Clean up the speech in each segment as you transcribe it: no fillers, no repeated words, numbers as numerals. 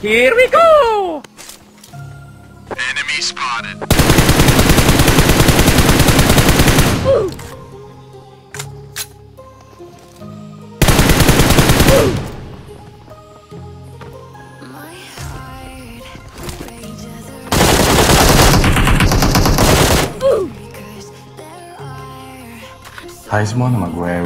Here we go! Enemy spotted. Ooh. Ooh. My heart rages around because there are High Small McGuire.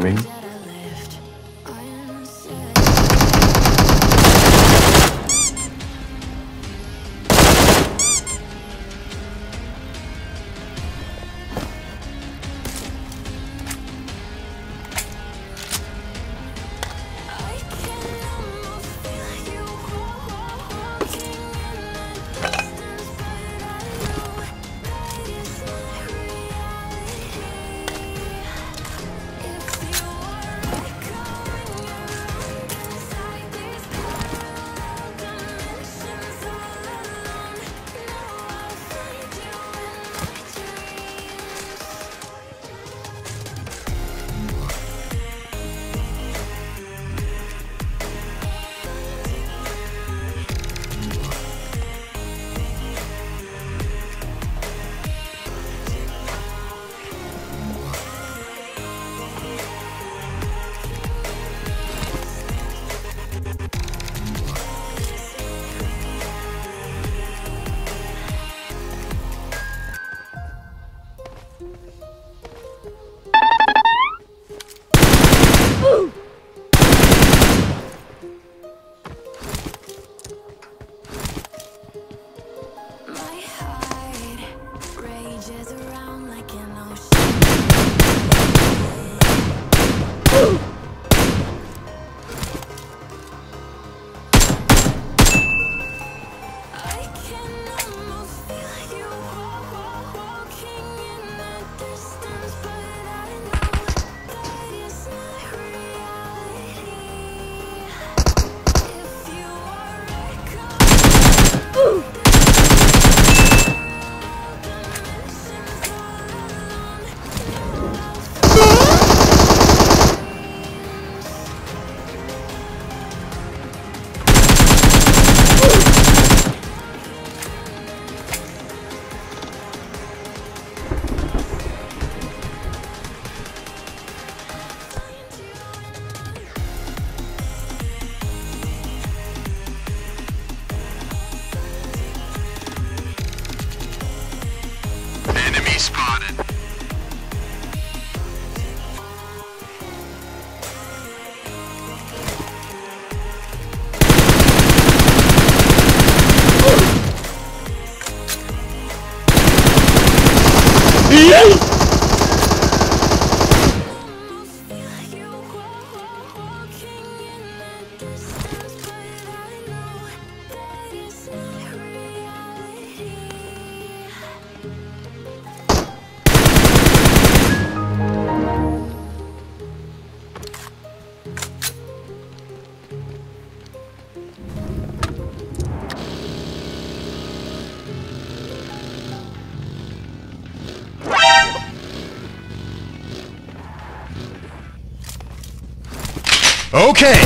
Okay.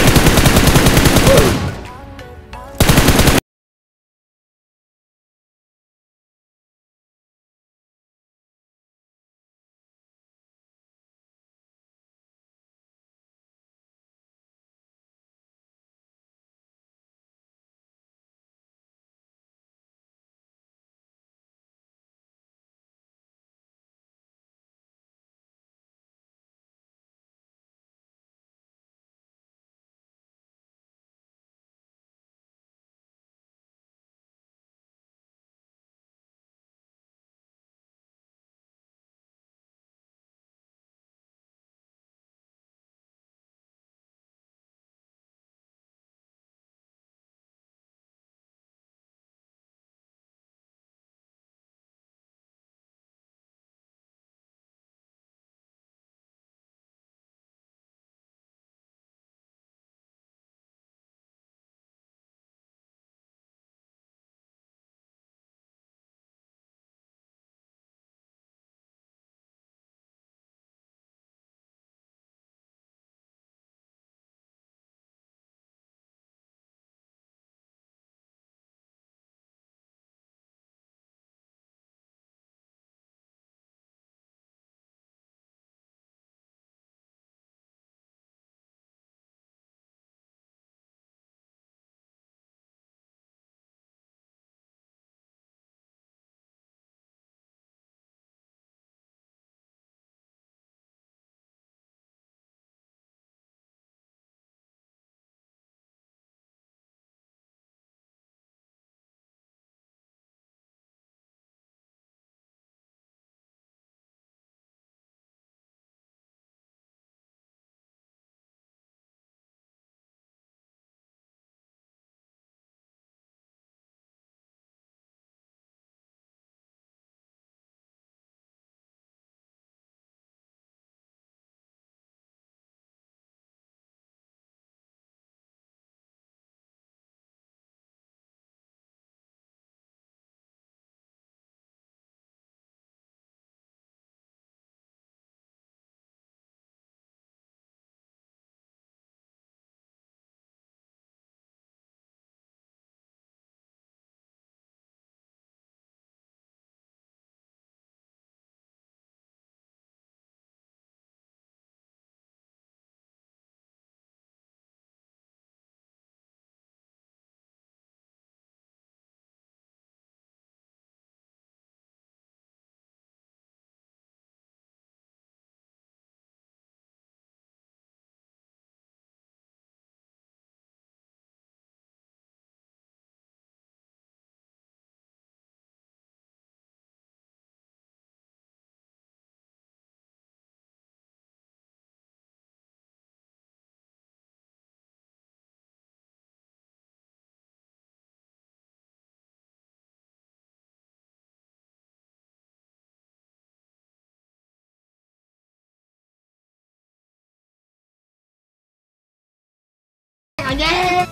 anjing.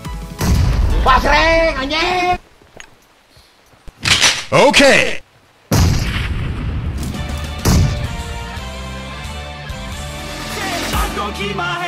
Pasreng anjing. Okay. I'm gonna keep my